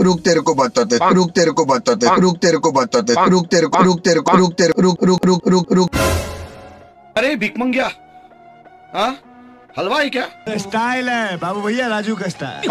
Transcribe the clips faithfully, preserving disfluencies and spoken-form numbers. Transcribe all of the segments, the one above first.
रुक तेरे को बताते रुक तेरे को बताते रुक तेरे को बताते रुक तेरे को रुक तेरे को रुक तेरे रुक रुक रुक रुक रुक अरे भिख मंग गया हाँ हलवा ही क्या स्टाइल है बाबू भैया राजू का स्टाइल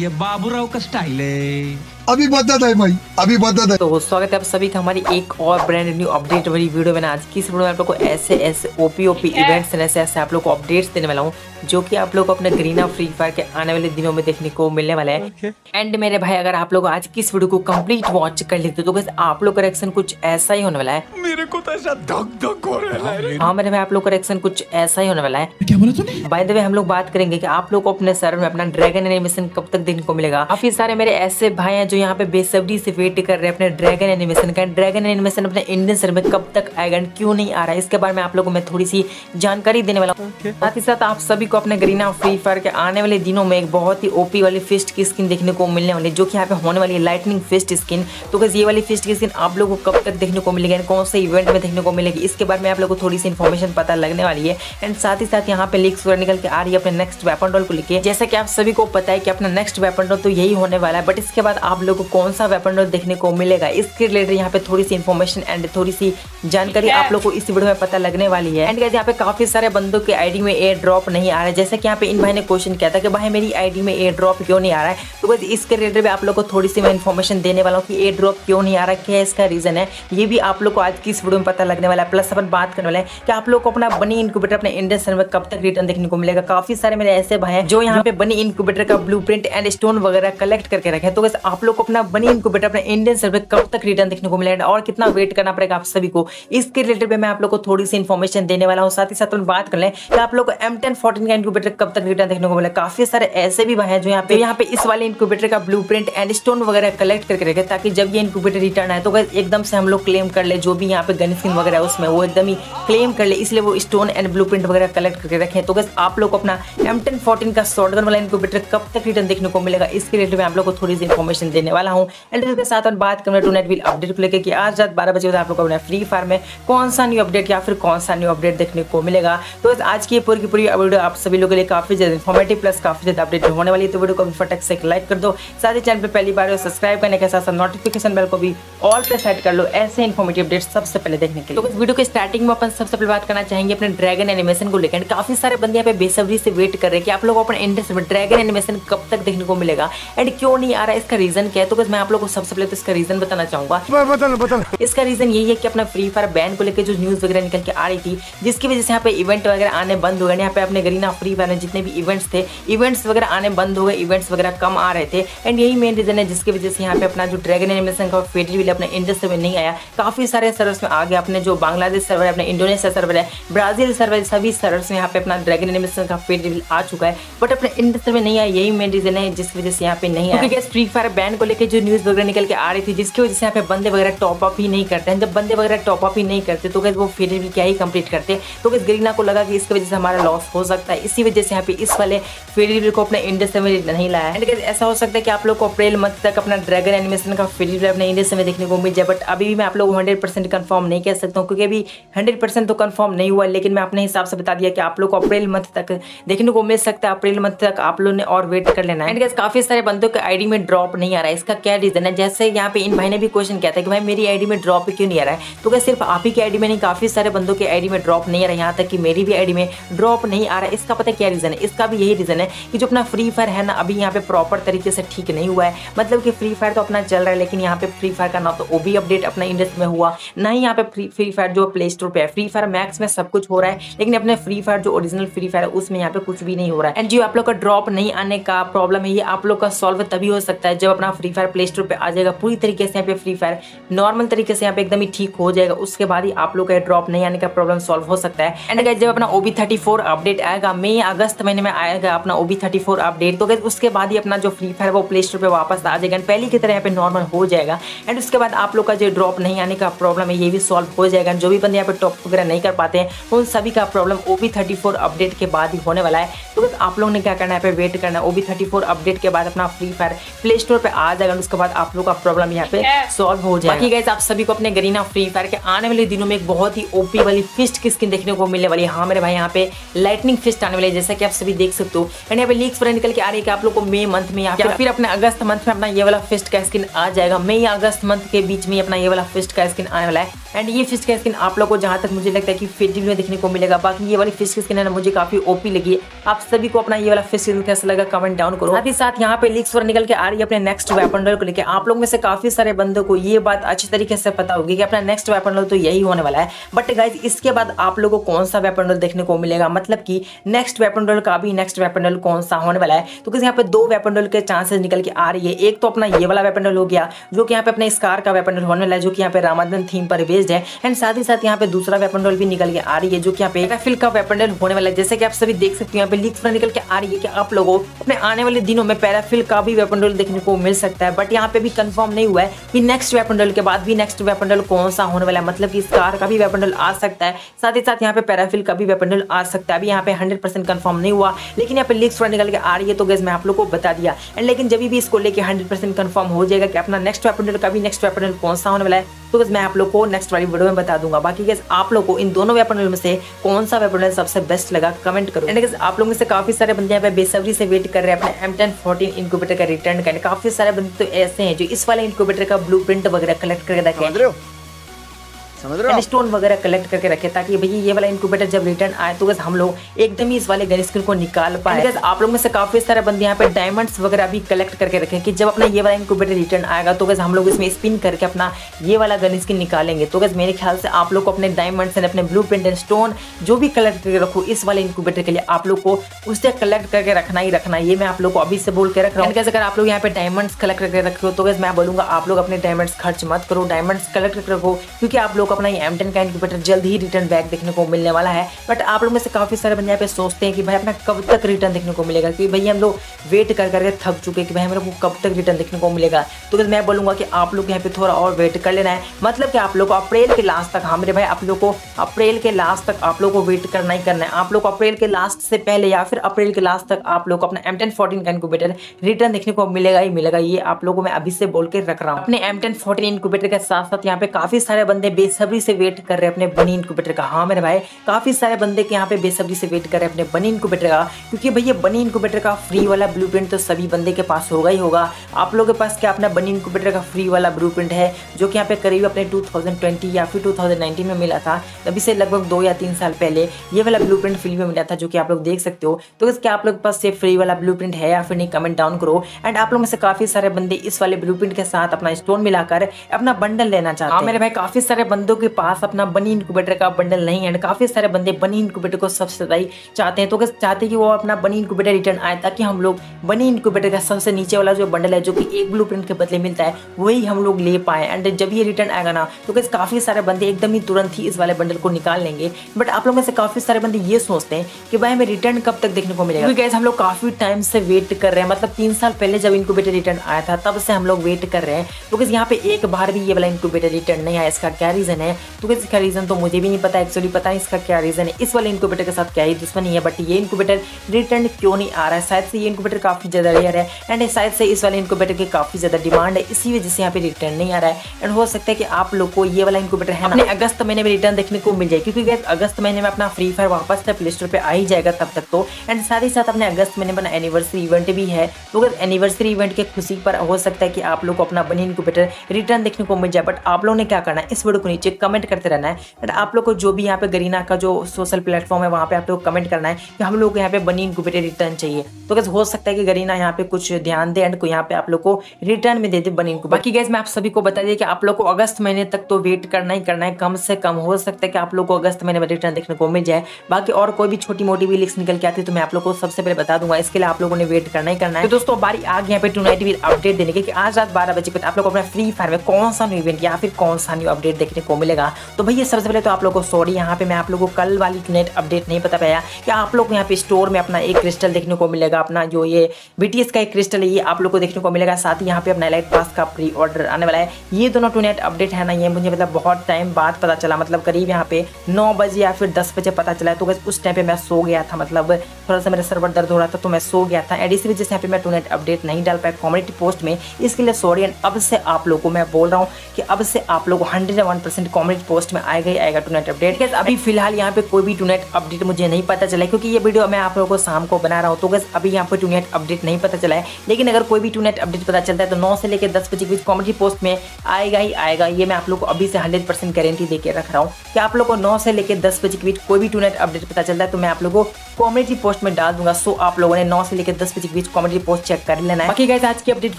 ये बाबूराव का स्टाइल है अभी बताता है भाई अभी बताता है। तो स्वागत है आप सभी का हमारी एक और ब्रांड न्यू अपडेट वाली वीडियो में। आज की इस वीडियो में आप लोग को ऐसे ऐसे ओपी ओपी इवेंट्स ऐसे ऐसे आप लोग को अपडेट्स देने वाला हूँ जो कि आप लोग को अपने ग्रीना फ्री फायर के आने वाले दिनों में देखने को मिलने वाला है। okay. एंड मेरे भाई अगर आप लोग आज की इस वीडियो को कम्प्लीट वॉच कर लेते हो तो आप लोग का रिएक्शन कुछ ऐसा ही होने वाला है। मेरे को तो ऐसा धक धक हो रहा है। हाँ मेरे भाई आप लोग का रिएक्शन कुछ ऐसा ही होने वाला है। क्या बोला तूने? बाय द वे हम लोग बात करेंगे की आप लोग को अपने सर्वर में अपना ड्रैगन एनिमेशन कब तक देखने को मिलेगा। काफी सारे मेरे ऐसे भाई जो यहाँ पे बेसब्री से वेट कर रहे हैं अपने ड्रैगन एनिमेशन का। ड्रैगन एनिमेशन अपने इंडियन सर्वर में कब तक आएगा, क्यों नहीं आ रहा है, इसके बारे में आप लोगों को मैं थोड़ी सी जानकारी देने वाला हूँ। okay. साथ ही साथ आप सभी को अपने गरीना फ्री फायर के आने वाले दिनों में एक बहुत ही ओपी वाली फिस्ट की स्किन देखने को मिलने वाली है जो कि यहाँ पे होने वाली है लाइटनिंग फिस्ट स्किन। तो कैसे ये वाली फिस्ट की स्किन आप लोगों को कब तक देखने को मिलेगी, कौन से इवेंट में देखने को मिलेगी, इसके बारे में आप लोगों को थोड़ी सी इन्फॉर्मेशन पता लगने वाली है। एंड साथ ही साथ यहाँ पे लीक्स निकल के आ रही है अपने नेक्स्ट वेपन डॉल को लेकर। जैसा कि आप सभी को पता है कि अपना नेक्स्ट वेपन डॉल तो यही होने वाला है, बट इसके बाद आप लोगों को कौन सा वेपन डॉल देखने को मिलेगा इसके रिलेटेड यहाँ पे थोड़ी सी इन्फॉर्मेशन एंड थोड़ी सी जानकारी आप लोगों को इस वीडियो में पता लगने वाली है। एंड गाइस यहाँ पे काफी सारे बंदों के आईडी में एयर ड्रॉप नहीं आ रहा है। जैसे कि यहाँ पे इन भाई ने क्वेश्चन किया था कि भाई मेरी आईडी में एयर ड्रॉप क्यों नहीं आ रहा है, तो गाइस इसके रिलेटेड भी आप लोग को थोड़ी सी मैं इन्फॉर्मेशन देने वाला हूँ कि एयर ड्रॉप क्यों नहीं आ रहा है, क्या इसका रीजन है, ये भी आप लोग को आज की इस वीडियो में पता लगने वाला है। प्लस अपन बात करने वाले हैं कि आप लोग को अपना बनी इनक्यूबेटर अपने इंडियन सर्वर में कब तक रिटर्न देखने को मिलेगा। काफी सारे मेरे ऐसे भाई हैं जो यहाँ पे बनी इनक्यूबेटर का ब्लूप्रिंट एंड स्टोन वगैरह कलेक्ट करके रखे। तो गाइस आप लोग को अपना बनी इनक्यूबेटर अपने इंडियन सर्वर कब तक रिटर्न देखने को मिलेगा और कितना वेट करना पड़ेगा आप सभी को, इसके रिलेटेड भी मैं आप लोग को थोड़ी सी इन्फॉर्मेशन देने वाला हूँ। साथ ही साथ बात कर लें कि आप लोग को एम टेन फोर्टीन का इनक्यूबेटर कब तक रिटर्न देखने को मिलेगा। काफी सारे ऐसे भी भाई हैं जो यहाँ पे यहाँ पे इस वाले इनक्यूबेटर का ब्लूप्रिंट एंड स्टोन वगैरह कलेक्ट करके रखे ताकि जब ये इनक्यूबेटर रिटर्न आए तो गाइस एकदम से हम लोग क्लेम कर ले, जो भी यहाँ पे गन स्किन वगैरह है उसमें वो एकदम ही क्लेम कर ले, इसलिए वो स्टोन एंड ब्लूप्रिंट वगैरह कलेक्ट करके रखे। तो गाइस आप लोग को अपना एम टेन फोर्टीन का शॉटगन वाला इनक्यूबेटर कब तक रिटर्न देखने को मिलेगा इसके रिलेटेड में आप लोग को थोड़ी सी इन्फॉर्मेशन देने वाला हूँ। एंड इसके साथ बात करें टुनाइट वील अपडेट को लेकर कि आज रात बारह बजे आप लोग अपना फ्री फायर में कौन सा न्यू अपडेट या फिर कौन सा न्यू अपडेट देखने को मिलेगा। तो आज की पूरी की पूरी वीडियो आप सभी लोगों के लिए काफी ज्यादा इन्फॉर्मेटिव प्लस काफी ज्यादा अपडेट होने वाली है। तो वीडियो को फटाक से लाइक कर दो, साथ ही चैनल पे पहली बार सब्सक्राइब करने के साथ साथ नोटिफिकेशन बेल को भी ऑल पे सेट कर लो ऐसे इन्फॉर्मेटिव अपडेट सबसे पहले देखने के लिए। तो इस वीडियो के स्टार्टिंग में अपन सबसे पहले बात करना चाहेंगे अपने ड्रैगन एनिमेशन को लेकर। काफी सारे बंदे यहाँ पे बेसब्री से वेट कर रहे हैं कि आप लोग अपने इंटरेस्ट में ड्रैगन एनिमेशन कब तक देखने को मिलेगा एंड क्यों नहीं आ रहा है, इसका रीजन क्या है। तो मैं आप लोग को सबसे पहले तो इसका रीजन बताना चाहूंगा। बताना बताना इसका रीजन यही है कि अपना फ्री फायर बैन को लेकर जो न्यूज वगैरह निकल के आ रही थी जिसकी वजह से यहाँ पे इवेंट वगैरह आने बंद हो गए। यहाँ पे अपने गरीना फ्री फायर में जितने भी इवेंट्स थे इवेंट्स वगैरह आने बंद हो गए, इवेंट्स वगैरह कम आ रहे थे एंड यही मेन रीजन है जिसकी वजह से यहाँ पे अपना जो ड्रैगन एनिमेशन का फेडरी विल अपने इंडिया सर्वर नहीं आया। काफी सारे सर्वर्स में आ गया, अपने जो बांग्लादेश सर्वर है, अपने इंडोनेशिया सर्वर है, ब्राजील सर्वर, सभी सर्वर्स में यहाँ पे अपना ड्रैगन एनिमेशन का फेडरी विल आ चुका है बट अपने इंडिया सर्वर नहीं आया। यही मेन रीजन है जिसकी वजह से यहाँ पे नहीं आया। फ्री फायर बैन को लेकर जो न्यूज वगैरह निकल के आ रही थी जिसकी वजह से यहाँ पे बंदे वगैरह टॉप अप ही नहीं करते हैं। जब बंदे वगैरह टॉप अप ही नहीं करते तो वो फेडरी विल क्या ही कंप्लीट करते। तो गाइस गरीना को लगा कि इसकी वजह से हमारा लॉस हो सकता है, इसी वजह से यहाँ पे इस वाले फेडरी विल को अपने इंडिया सर्वर नहीं लाया है। एंड गाइस ऐसा हो सकता है कि आप लोग को अप्रैल मंथ तक अपना ड्रैगन एनिमेशन का फेडरी विल अपने इंडिया सर्वर देखने को मिल जाए, बट अभी भी मैं आप लोग को हंड्रेड परसेंट कन्फर्म नहीं कह सकता हूँ क्योंकि अभी हंड्रेड परसेंट तो कन्फर्म नहीं हुआ, लेकिन मैं अपने हिसाब से बता दिया कि आप लोग को अप्रैल मंथ तक देखने को मिल सकता है। अप्रैल मंथ तक आप लोग ने और वेट कर लेना है। एंड गाइस काफी सारे बंदों के आईडी में ड्रॉप नहीं आ रहा है, इसका क्या रीजन है। जैसे यहाँ पे इन भाई ने भी क्वेश्चन किया था कि भाई मेरी आईडी में ड्रॉप क्यों नहीं आ रहा है, तो क्या सिर्फ आप ही की आईडी में नहीं, काफी सारे बंदों की आईडी में ड्रॉप नहीं आ रहा है, यहाँ तक कि मेरी भी आईडी में ड्रॉप नहीं आ रहा है। इसका पता क्या रीजन है, इसका भी यही रीजन है कि जो अपना फ्री फायर है ना अभी यहाँ पे प्रॉपर तरीके से ठीक नहीं हुआ है। मतलब कि फ्री फायर तो अपना चल रहा है लेकिन यहाँ पे फ्री फायर का ना तो ओबी अपडेट अपना इंडस्ट में हुआ, ना ही यहाँ पे फ्री फायर जो प्ले स्टोर पर है, फ्री फायर मैक्स में सब कुछ हो रहा है लेकिन अपने फ्री फायर जो ओरिजिनल फ्री फायर है उसमें यहाँ पे कुछ भी नहीं हो रहा है। एंड जो आप लोग का ड्रॉप नहीं आने का प्रॉब्लम है ये आप लोग का सॉल्व तभी हो सकता है जब अपना फ्री फायर प्ले स्टोर पर आ जाएगा पूरी तरीके से, यहाँ पे फ्री फायर नॉर्मल तरीके से यहाँ पे एकदम ही ठीक हो जाएगा, उसके बाद ही आप लोग का ड्रॉप नहीं आने का प्रॉब्लम सॉल्व हो सकता है। एंड गाइस जब अपना ओबी थर्टी फोर अपडेट आएगा मई अगस्त महीने में आएगा अपना ओबी थर्टी फोर अपडेट, तो गाइस उसके बाद ही अपना जो फ्री फायर वो प्ले स्टोर पर वापस आ जाएगा, पहले की तरह यहाँ पे नॉर्मल हो जाएगा। एंड उसके बाद आप लोग का जो ड्रॉप नहीं आने का प्रॉब्लम है ये भी सॉल्व हो जाएगा। जो भी बंदे यहाँ पे टॉप वगैरह नहीं कर पाते हैं उन सभी का problem OB thirty four update के बाद ही होने वाला है। तो बस आप लोग ने क्या करना है यहाँ पे वेट करना है। O B thirty four update के बाद अपना फ्री फायर प्ले स्टोर पे आ जाएगा, उसके बाद आप लोग का प्रॉब्लम यहाँ पे सॉल्व हो जाएगा। बाकी गाइस आप सभी को अपने गरीना फ्री फायर के आने वाले दिनों में एक बहुत ही ओपी वाली फिस्ट की स्किन देखने को मिलने वाली है। हाँ मेरे भाई यहाँ पे लाइटनिंग फिस्ट आने वाली है, जैसा कि आप सभी देख सकते हो। एंड यहाँ पे लीक्स पर निकल के आ रही है कि आप लोग को मे मंथ में या फिर अपने अगस्त मंथ में अपना ये वाला फिस्ट का स्किन आ जाएगा। मे या अगस्त मंथ के बीच में अपना ये वाला फिस्ट का स्किन आने वाला है। एंड ये फिस्ट का स्किन आप लोग को जहाँ तक मुझे लगता है कि फेडिल में देखने को मिलेगा। बाकी ये वाली फिस्ट की स्किन है ना मुझे काफी ओपी लगी। आप सभी को अपना ये वाला फिस्ट स्किन कैसा लगा कमेंट डाउन करो। साथ ही साथ यहाँ पे लीक्स पर निकल के आ रही है अपने नेक्स्ट वेपन रोल को लेकर। आप लोग में से काफी सारे बंदों को ये बात अच्छी तरीके से पता होगी कि अपना नेक्स्ट वेपन रोल तो यही होने वाला है। बट गाइज इसके बाद आप लोगों को कौन सा वेपन रोल देखने को मिलेगा, मतलब कि नेक्स्ट वेपन रोल का भी नेक्स्ट वेपन रोल कौन सा होने वाला है। तो किसी यहाँ पे दो वेपन रोल के चांसेस निकल के आ रही है। एक तो अपना ये वाला वेपन रोल हो गया जो कि यहाँ पे अपने स्कार का वेपन रोल होने वाला है, जो कि यहाँ पे रामादन थीम पर बेस्ड है। एंड साथ ही साथ यहाँ पे दूसरा वेपन रोल भी निकल के आ रही है जो कि यहाँ पे एगाफिल का वेपन रोल होने वाला है। जैसे कि आप सभी देख सकते हो यहाँ पे लीक्स पर निकल के आ रही है कि आप लोगों अपने आने वाले दिनों में पैराफिल का भी वेपन रोल देखने को मिल सकता है। बट यहाँ पे भी कंफर्म नहीं हुआ है कि नेक्स्ट वेपन रोल के बाद भी नेक्स्ट वेपन रोल कौन सा होने वाला है, मतलब कि स्कार का भी वेपन रोल आ सकता है, साथ ही साथ यहाँ पे पैराफिल का भी वेपन रोल आ सकता है। अभी यहाँ पे हंड्रेड परसेंट कंफर्म नहीं हुआ, लेकिन यहाँ पे लीक्स पर निकल के आ रही है तो गाइस मैं आप लोग को बता दिया। एंड लेकिन जब भी इसको लेकर हंड्रेड परसेंट कंफर्म हो जाएगा कि अपना नेक्स्ट वेपन रोल का भी नेक्स्ट वेपन रोल कौन सा होने वाला है तो गाइस मैं आप लोग को नेक्स्ट वाली वीडियो में बता दूंगा। बाकी गाइस आप लोग को इन दोनों वेपन रोल में से कौन सा वेपन रोल सबसे बेस्ट लगा कमेंट करो। एंड गाइस आप लोग में से काफी सारे बंदे यहाँ पे बेसब्री से वेट कर रहे हैं अपने एम टेन फोर्टीन इनक्यूबेटर का रिटर्न का। काफी सारे बंदे तो ऐसे हैं जो इस वाले इनक्यूबेटर का ब्लूप्रिंट वगैरह कलेक्ट करके रखें, स्टोन वगैरह कलेक्ट करके रखे, ताकि भैया ये वाला इनक्यूबेटर जब रिटर्न आए तो बस हम लोग एकदम ही इस वाले गन स्किन को निकाल पाए। आप लोग में से काफी सारे बंदे यहाँ पे डायमंड्स वगैरह भी कलेक्ट करके रखें कि जब अपना ये वाला इनक्यूबेटर रिटर्न आएगा तो बस हम लोग इसमें स्पिन करके अपना ये वाला गन स्किन निकालेंगे। तो बस मेरे ख्याल से आप लोग को अपने डायमंड्स एंड अपने ब्लू प्रिंट एंड स्टोन जो भी कलेक्ट करके रखो इस वाले इनक्यूबेटर के लिए आप लोग को उससे कलेक्ट करके रखना ही रखना, ये मैं आप लोग को अभी से बोल के रख रहा हूँ। अगर आप लोग यहाँ पे डायमंड्स कलेक्ट करके रखे हो तो बस मैं बोलूँगा आप लोग अपने डायमंड्स खर्च मत करो, डायमंड्स कलेक्ट करके रखो, क्योंकि आप लोग अपना ये एम टेन का इनक्यूबेटर जल्द ही रिटर्न बैक देखने को मिलने वाला है। बट आप लोग में से काफी सारे बंदे यहाँ पे सोचते हैं कि भाई अपना कब तक रिटर्न देखने को मिलेगा, कि भाई हम लोग वेट कर करके थक चुके हैं कि भाई हम लोग को कब तक रिटर्न देखने को मिलेगा। तो मैं बोलूँगा कि आप लोग यहाँ पे थोड़ा और वेट कर लेना है, मतलब कि आप लोग को अप्रैल के लास्ट तक, हमारे भाई आप लोग को अप्रैल के लास्ट तक आप लोग को वेट करना ही करना है। आप लोग को अप्रैल के लास्ट से पहले या फिर अप्रैल के लास्ट तक आप लोग को अपना एम टेन फोर्टीन का इनक्यूबेटर रिटर्न देखने को मिलेगा ही मिलेगा, ये आप लोग को मैं अभी से बोल के रख रहा हूँ। अपने एम टेन फोर्टीन इनक्यूबेटर के साथ साथ यहाँ पे काफी सारे बंदे बेसब्री से वेट कर रहे हैं अपने बनी इनक्यूबेटर का। हाँ मेरे भाई काफी सारे बंदे के यहाँ पे बेसब्री से वेट कर रहे हैं अपने बनी इनक्यूबेटर का, क्योंकि भैया बनी इनक्यूबेटर का फ्री वाला ब्लूप्रिंट तो सभी बंदे के पास होगा ही होगा। आप लोगों के पास क्या अपना बनी इनक्यूबेटर का फ्री वाला ब्लूप्रिंट है जो कि यहाँ पे करीब अपने टू थाउजेंड ट्वेंटी या फिर टू थाउजेंड नाइनटीन में मिला था, अभी से लगभग दो या तीन साल पहले ये वाला ब्लूप्रिंट फ्री में मिला था जो कि आप लोग देख सकते हो। तो इसके आप लोग के पास ये फ्री वाला ब्लूप्रिंट है या फिर नहीं कमेंट डाउन करो। एंड आप लोग में से काफी सारे बंदे इस वाले ब्लूप्रिंट के साथ अपना स्टोन मिलाकर अपना बंडल लेना चाहते हैं। मेरे भाई काफी सारे बंदों के पास अपना बनी इनक्यूबेटर का बंडल नहीं है एंड काफी सारे बंदे बनी इनक्यूबेटर को सबसे ज्यादा चाहते हैं, तो अगर चाहते हैं कि वो अपना बनी इनक्यूबेटर रिटर्न आए ताकि हम लोग बनी इनक्यूबेटर का सबसे नीचे वाला जो बंडल है जो कि एक ब्लूप्रिंट के बदले मिलता है वही हम लोग ले पाए। एंड जब ये रिटर्न आएगा ना तो कैसे काफी सारे बंदे एकदम ही तुरंत ही इस वाले बंडल को निकाल लेंगे। बट आप लोगों में से काफी सारे बंदे ये सोचते हैं कि भाई हमें रिटर्न कब तक देखने को मिलेगा, क्योंकि कैसे हम लोग काफी टाइम से वेट कर रहे हैं, मतलब तीन साल पहले जब इनक्यूबेटर रिटर्न आया था तब से हम लोग वेट कर रहे हैं। तो कैसे यहाँ पे एक बार भी ये वाला इनक्यूबेटर रिटर्न नहीं आया, इसका क्या रीजन है? तो गाइस इसका रीजन तो मुझे भी नहीं पता, एक्चुअली पता नहीं इसका क्या रीजन है, इस वाले इनक्यूबेटर के साथ क्या ही दुश्मनी है, बट ये इनक्यूबेटर रिटर्न क्यों नहीं आ रहा है। शायद से ये इनक्यूबेटर काफी ज्यादा रेयर है एंड शायद से इस वाले इनक्यूबेटर की काफी ज्यादा डिमांड है, इसी वजह से यहाँ पे रिटर्न नहीं आ रहा है। एंड हो सकता है कि आप लोग को ये वाला इनक्यूबेटर है ना अगस्त महीने में रिटर्न देखने को मिल जाए, क्योंकि गाइस अगस्त महीने में अपना फ्री फायर वापस से प्ले स्टोर पर आ ही जाएगा तब तक तो। एंड साथ ही साथ अपने अगस्त महीने में एनिवर्सरी इवेंट भी है, तो अगर एनिवर्सरी इवेंट की खुशी पर हो सकता है कि आप लोग को अपना बनी इनक्यूबेटर रिटर्न देखने को मिल जाए। बट आप लोग ने क्या करना है, इस वीडियो को नीचे कमेंट करते रहना है एंड आप लोग को जो भी यहाँ पे गरीना का जो सोशल प्लेटफॉर्म है वहाँ पे आप लोग कमेंट करना है कि हम लोग को यहाँ पे बनी इनक्यूबेटर रिटर्न चाहिए। तो गाइस हो सकता है कि गरीना यहाँ पे कुछ ध्यान दे एंड यहाँ पे आप लोग को रिटर्न में दे दे बनी इनक्यूबेटर। बाकी गाइस मैं आप सभी को बता दिया कि आप लोग को अगस्त महीने तक तो वेट करना ही करना है, कम से कम हो सकता है कि आप लोग को अगस्त महीने में रिटर्न देखने को मिल जाए। बाकी और कोई भी छोटी मोटी भी लिस्ट निकल के आती है तो मैं आप लोग को सबसे पहले बता दूंगा, इसके लिए आप लोगों ने वेट करना ही करना है। तो दोस्तों बारी आ गई यहाँ पे टू नाइट भी अपडेट देने की, आज रात बारह बजे आप लोग अपना फ्री फायर में कौन सा न्यू इवेंट या फिर कौन सा न्यू अपडेट देखने को आपको मिलेगा। तो भैया सबसे पहले तो आप लोगों को सॉरी, यहाँ पे मैं आप लोगों को कल वाली नेट अपडेट नहीं बता पाया कि आप लोग को यहाँ पे स्टोर में अपना एक क्रिस्टल देखने को मिलेगा, अपना जो ये बीटीएस का एक क्रिस्टल है ये आप लोग को देखने को मिलेगा। साथ ही यहाँ पे अपना लाइट पास का प्री ऑर्डर आने वाला है। ये दोनों टू नेट अपडेट है ना, ये मुझे मतलब बहुत टाइम बाद पता चला, मतलब करीब यहाँ पे नौ बजे या फिर दस बजे पता चला है। तो उस टाइम पे मैं सो गया था, मतलब थोड़ा सा मेरा सर्वर दर्द हो रहा था तो मैं सो गया था, एडिस वजह से यहाँ पे मैं टू नेट अपडेट नहीं डाल पाया कॉम्युनिटी पोस्ट में, इसके लिए सॉरी। एंड अब से आप लोगों को मैं बोल रहा हूँ कि अब से आप लोग hundred one percent community post में आएगा ही आएगा टू नेट अपडेट। अभी फिलहाल यहाँ पे कोई भी टू नेट अपडेट मुझे नहीं पता चला है, क्योंकि ये वीडियो मैं आप लोगों को शाम को बना रहा हूँ, तो बस अभी यहाँ पे टू नेट अपडेट नहीं पता चला है। लेकिन अगर कोई भी टू नेट अपडेट पता चलता है तो नौ से लेकर दस बजे के बीच कॉमेडी पोस्ट में आएगा ही आएगा। ये मैं आप लोग को अभी से हंड्रेड परसेंट गारंटी देके रख रहा हूँ कि आप लोग को नौ से लेकर दस बजे के बीच कोई भी टू नेट अपडेट पता चलता है तो मैं आप लोगों को कॉमेडी पोस्ट में डाल दूंगा। सो आप लोगों ने नौ से लेकर दस बजे के बीच कॉमेडी पोस्ट चेक कर लेना है। बाकी गाइस आज की अपडेट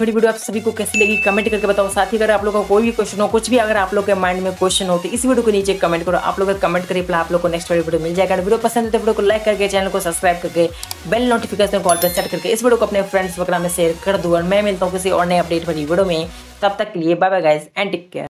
वाली वीडियो आप सभी को कैसी लगी कमेंट करके बताओ। साथ ही अगर आप लोगों का कोई भी क्वेश्चन हो, कुछ भी अगर आप लोग के माइंड में क्वेश्चन हो तो इस वीडियो के नीचे कमेंट करो। आप लोग कमेंट करिए, आप लोग को नेक्स्ट वीडियो मिल जाएगा। वीडियो पसंद है वीडियो को लाइक करके, चैनल को सब्सक्राइब करके, बेल नोटिफिकेशन कॉल पर सेट करके इस वीडियो को अपने फ्रेंड्स वगैरह में शेयर कर दो। और मैं मिलता हूँ किसी और नए अपडेट वाली वीडियो में, तब तक के लिए bye bye guys and take care.